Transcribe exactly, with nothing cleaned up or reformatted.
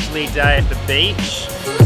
lovely day at the beach.